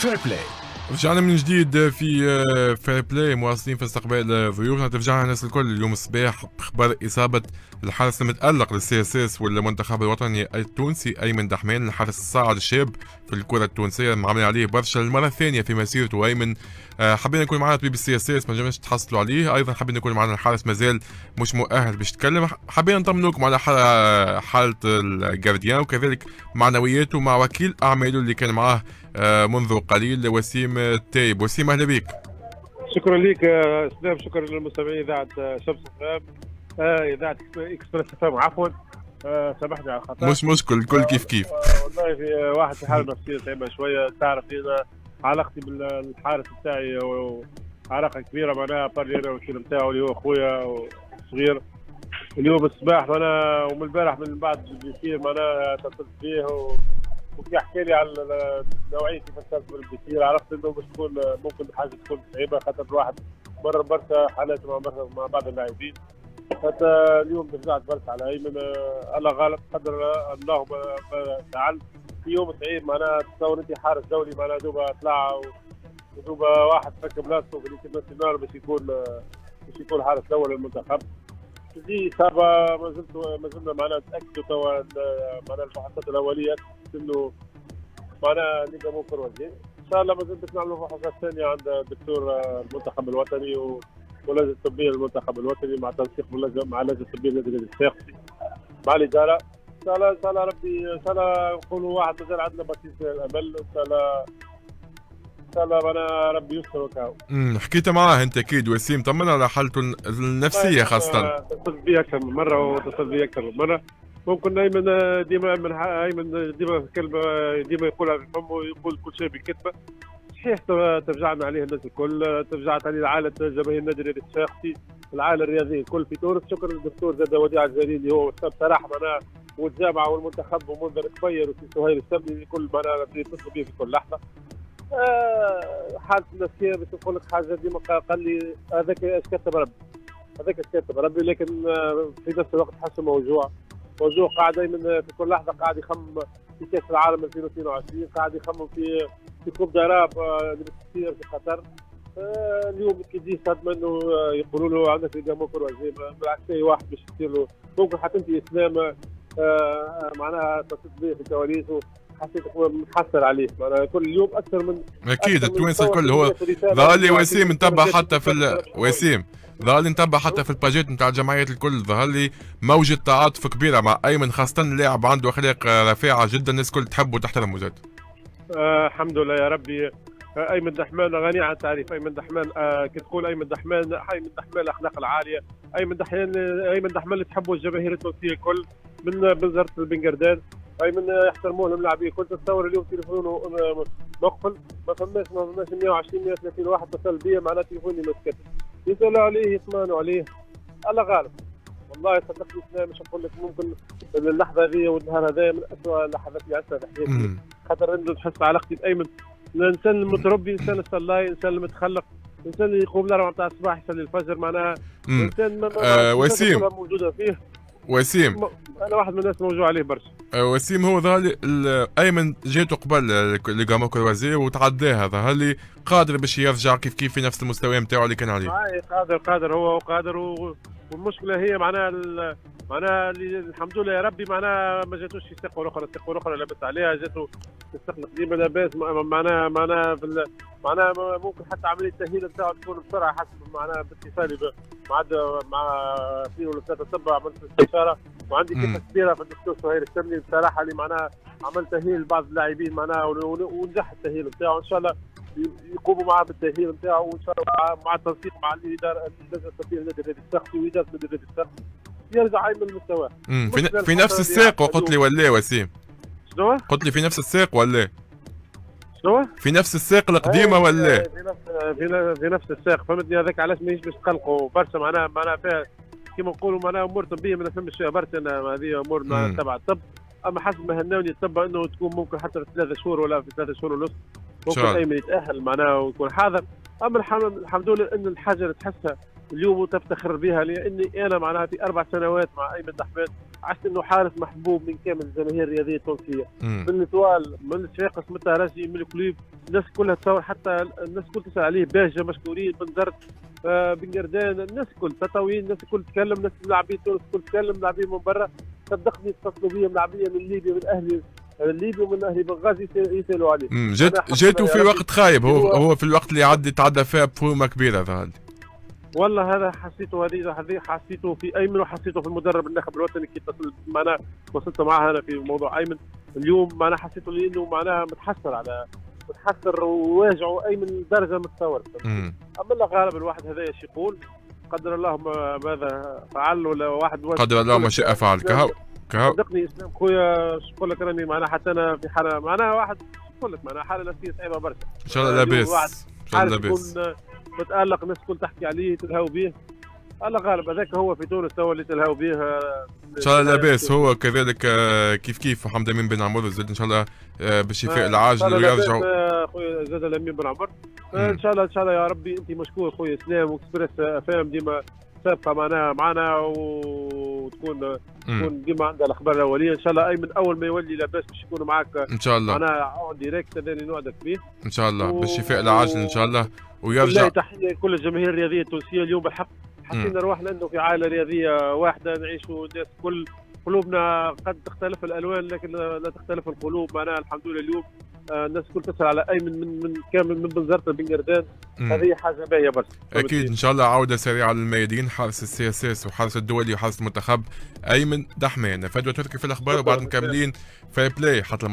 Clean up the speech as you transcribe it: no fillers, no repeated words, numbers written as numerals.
فير بلاي. رجعنا من جديد في فير بلاي مواصلين في استقبال ضيوفنا. ترجعنا الناس الكل اليوم الصباح بخبر اصابه الحارس المتالق للسي اس اس والمنتخب الوطني التونسي أيمن دحمان، الحارس الصاعد الشاب في الكره التونسيه، معاملين عليه برشا المره الثانيه في مسيرته. أيمن حبينا يكون معنا طبيب السي اس اس ما نجمش تحصلوا عليه، ايضا حبينا يكون معنا الحارس مازال مش مؤهل باش يتكلم، حبينا نطمنوكم على حاله الجارديان وكذلك معنوياته مع وكيل اعماله اللي كان معاه منذ قليل وسيم التايب. وسيم اهلا بيك. شكرا ليك اسلام، شكرا للمستمعين اذاعه شمس اف اذاعه اكسبرس اف عفوا، سامحني على الخطا. مش مشكل، الكل كيف كيف. والله في واحد في حاله نفسيه صعيبه شويه، تعرف انا علاقتي بالحارس بتاعي علاقه كبيره، معناها بري انا والوكيل بتاعه اللي هو خويا صغير. اليوم الصباح معناها ومن البارح من بعد الجي معناها اتصلت فيه وكي حكى لي على نوعيه كيف استلمت من البيسير، عرفت انه باش تكون ممكن حاجه تكون صعيبه، خاطر الواحد مر برشا حالات مع بعض اللاعبين. حتى اليوم رجعت برشا على ايمن، الله غالب قدر الله ما فعل في يوم صعيب، معناها تصور انت حارس دولي معناها دوبا طلع ودوبا واحد فك بلاصته في الانترناسيونال باش يكون حارس اول للمنتخب. دي اصابه ما زلنا معناها نتاكدوا توا معناها الفحوصات الاوليه انه معناها ليغا مو كروزي، ان شاء الله ما زلت نعملوا فحوصات ثانيه عند الدكتور المنتخب الوطني واللجنه الطبيه للمنتخب الوطني مع تنسيق مع اللجنه الطبيه للنادي الساقسي مع الاداره. ان شاء الله ربي ان شاء الله نقولوا واحد مازال عندنا بصيص من الامل، ان شاء الله ان شاء الله انا ربي يستر وكاو. حكيت معاه انت اكيد وسيم، طمنا على حالته النفسيه خاصه. اتصلت بيه اكثر من مره ممكن ايمن ديما كلمه ديما يقولها في فمه، يقول كل شيء بالكتبه. صحيح ترجعنا عليه الناس الكل، ترجعت عليه العائله جماهير النادي الشاقسي، العائله الرياضيه الكل في تونس. شكرا للدكتور زاد وديع الجليل اللي هو بصراحه معناها والجامعه والمنتخب ومنذر كبير وسي سهير السبلي الكل معناها يتصلوا بيه في كل لحظه. حالة النفسية باش نقول لك حاجة ديما قال لي هذاك اش كتب ربي، لكن في نفس الوقت حاسه موجوع قاعد من في كل لحظة قاعد يخمم في كأس العالم 2022، قاعد يخمم في كوب داراب اللي بتصير في قطر. اليوم كيجي صدمة انه يقولوا له عندك ليغا مو كروزي، بالعكس أي واحد باش يصير له. ممكن حتى أنت إسلام معناها اتصلت بيه في كواليسه حسيتك محصل عليه، معناها كل يوم اكثر من اكيد التوانسه الكل. هو ظهر لي وسيم انتبه حتى في وسيم ظهر لي انتبه حتى في الباجات نتاع الجمعيات الكل، ظهر لي موجه تعاطف كبيره مع ايمن، خاصه لاعب عنده اخلاق رفيعه جدا، الناس الكل تحبه وتحترمه زاد. الحمد لله يا ربي. ايمن دحمان غني عن التعريف، ايمن دحمان كي تقول ايمن دحمان الاخلاق العاليه، ايمن دحمان اللي تحبه الجماهير التونسيه الكل من بنزرة البنجردان، أيمن يحترموه اللاعبين. كنت أتصور اليوم تليفونه مقفل، ما فماش 120 130 واحد اتصل بيا معناها تليفوني ما سكتش، يسألوا عليه يطمنوا عليه، الله غالب. والله صدقني مش نقول لك ممكن اللحظة هذه والنهار هذا من أسوأ اللحظات اللي عشتها في حياتي، خاطر أنه تحس علاقتي بأيمن إنسان متربي، إنسان الصلاي، إنسان المتخلق، إنسان اللي يقوم الأربعة نتاع الصباح يصلي الفجر، معناها إنسان وسيم موجودة فيه. وسيم انا واحد من الناس موجوع عليه برشا. وسيم هو ظهر لي ايمن جاته قبل ليغا مو كروزي وتعداها، ظهر لي قادر باش يرجع كيف كيف في نفس المستوى نتاعو اللي كان عليه. قادر هو قادر، والمشكله هي معناها الحمد لله يا ربي معناها ما جاتوش في الثقه الاخرى لابس عليها، جاته الثقه القديمه لاباس معناها ممكن حتى عمليه التاهيل نتاعو تكون بسرعه حسب معناها باتصالي مع 2 ولا 3 تبع من الاستشاره، وعندي كفه كبيره في الدكتور سهير السبلي بصراحه اللي معناها عمل تاهيل لبعض اللاعبين معناها ونجح التاهيل نتاعو، ان شاء الله يقوموا معاه بالتاهيل نتاعو، وان شاء الله مع التنسيق مع الاداره النادي الساقسي واداره النادي الساقسي يرجع من مستواه في نفس الساق. وقلت لي ولا وسيم شنو؟ قلت لي في نفس الساق ولا شنو؟ في نفس الساق القديمه ولا؟ في نفس الساق، فهمتني هذاك علاش ماهيش باش تقلقوا برشا معناها فيها كيما نقولوا معناها امور طبيه ما نفهمش فيها برشا انا، هذه امور تبع الطب، اما حسب ما هناوني الطب انه تكون ممكن حتى في 3 شهور ولا في 3 شهور ونص ممكن ايمن يتاهل معناها ويكون حاضر. اما الحمد لله ان الحاجه اللي تحسها اليوم وتفتخر بها لاني انا معناها في 4 سنوات مع ايمن دحمان عشت انه حارس محبوب من كامل الجماهير الرياضيه التونسيه، من التوال، من الشفيقس، من الترجي، من الكليب، الناس كلها تصور، حتى الناس كلها تسال عليه، باهجه مشكورين، بن زرت، بن قردان، الناس كل تطاوين، الناس كل تتكلم، الناس لاعبين تونس كل تتكلم، لاعبين من برا، صدقني اتصلوا بيا لاعبين من ليبيا، من اهلي ليبيا، من اهلي بنغازي يسالوا عليه. جاتوا في وقت خايب، هو في الوقت اللي عدى تعدى فيها بفورمه كبيره ظهر. والله هذا حسيته، هذه حسيته في ايمن وحسيته في المدرب الناخب الوطني كي اتصلت معنا، وصلت معاه انا في موضوع ايمن اليوم، معناها حسيته لانه معناها متحسر على متحسر وواجعه ايمن لدرجه ما تصورتش. اما لا غالب الواحد هذا ايش يقول؟ قدر الله ماذا فعل ولا واحد قدر الله ما شاء فعل كهو كهو. صدقني اسلام خويا شو نقول لك، راني معناها حتى انا في حاله معناها واحد نقول لك معناها حاله نفسيه صعيبه برشا. ان شاء الله لاباس، ان شاء الله لاباس. متألق الناس كل تحكي عليه تلهاو به، على غالب هذاك هو في تونس هو اللي تلهاو به. ان شاء الله لاباس، هو كذلك كيف كيف محمد امين بن عمر زاد ان شاء الله بالشفاء العاجل ويرجعوا. خويا زاد الامين بن عمر ان شاء الله، ان شاء الله يا ربي. انت مشكور خويا اسلام، واكسبريس افلام ديما سابقه معنا وتكون ديما عندها الاخبار الاوليه. ان شاء الله ايمن اول ما يولي لاباس باش يكون معاك ان شاء الله، انا ديريكت اللي نوعدك به ان شاء الله بالشفاء العاجل ان شاء الله. ويرجع تحيه لكل الجماهير الرياضيه التونسيه. اليوم بالحق حسينا رواحنا انه في عائله رياضيه واحده، نعيشوا الناس كل قلوبنا، قد تختلف الالوان لكن لا تختلف القلوب. معناها الحمد لله اليوم الناس كل تسال على ايمن من كامل، من بن زرت بن قردان، هذه حاجه باهيه برشا. اكيد ان شاء الله عوده سريعه للميادين، حارس السي اس اس وحارس الدولي وحارس المنتخب ايمن دحمانه. فدوى تركي في الاخبار وبعد مكملين في بلاي حتى